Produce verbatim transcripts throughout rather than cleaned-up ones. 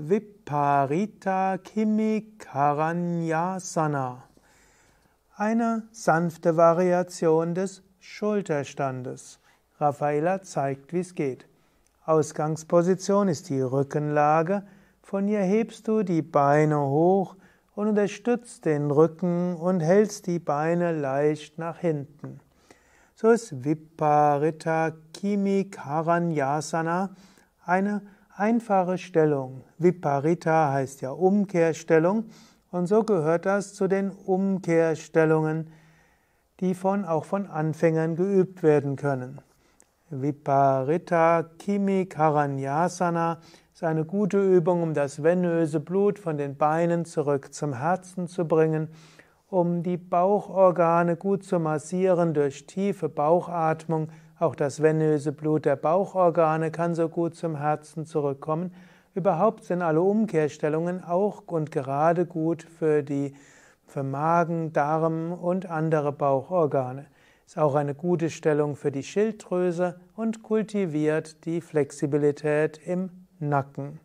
Viparita Khimi Karanyasana. Eine sanfte Variation des Schulterstandes. Rafaela zeigt, wie es geht. Ausgangsposition ist die Rückenlage. Von hier hebst du die Beine hoch und unterstützt den Rücken und hältst die Beine leicht nach hinten. So ist Viparita Khimi Karanyasana eine einfache Stellung. Viparita heißt ja Umkehrstellung. Und so gehört das zu den Umkehrstellungen, die von, auch von Anfängern geübt werden können. Viparita Khimi Karanyasana ist eine gute Übung, um das venöse Blut von den Beinen zurück zum Herzen zu bringen, um die Bauchorgane gut zu massieren durch tiefe Bauchatmung. Auch das venöse Blut der Bauchorgane kann so gut zum Herzen zurückkommen. Überhaupt sind alle Umkehrstellungen auch und gerade gut für die für Magen, Darm und andere Bauchorgane. Ist auch eine gute Stellung für die Schilddrüse und kultiviert die Flexibilität im Nacken.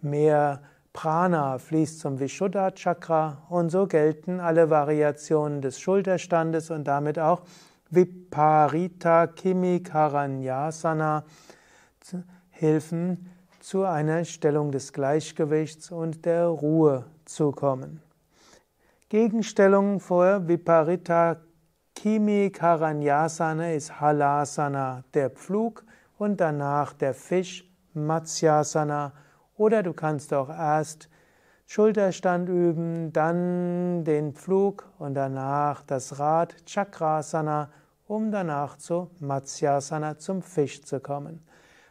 Mehr Prana fließt zum Vishuddha-Chakra und so gelten alle Variationen des Schulterstandes und damit auch Viparita Khimi Karanyasana Hilfen zu einer Stellung des Gleichgewichts und der Ruhe zu kommen. Gegenstellung vor Viparita Khimi Karanyasana ist Halasana, der Pflug, und danach der Fisch, Matsyasana. Oder du kannst auch erst Schulterstand üben, dann den Pflug und danach das Rad, Chakrasana, um danach zu Matsyasana, zum Fisch zu kommen.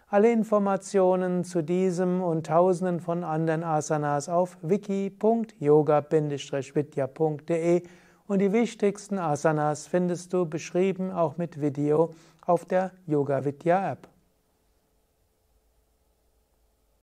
Alle Informationen zu diesem und tausenden von anderen Asanas auf wiki punkt yoga Bindestrich vidya punkt de und die wichtigsten Asanas findest du beschrieben auch mit Video auf der Yoga-Vidya-App.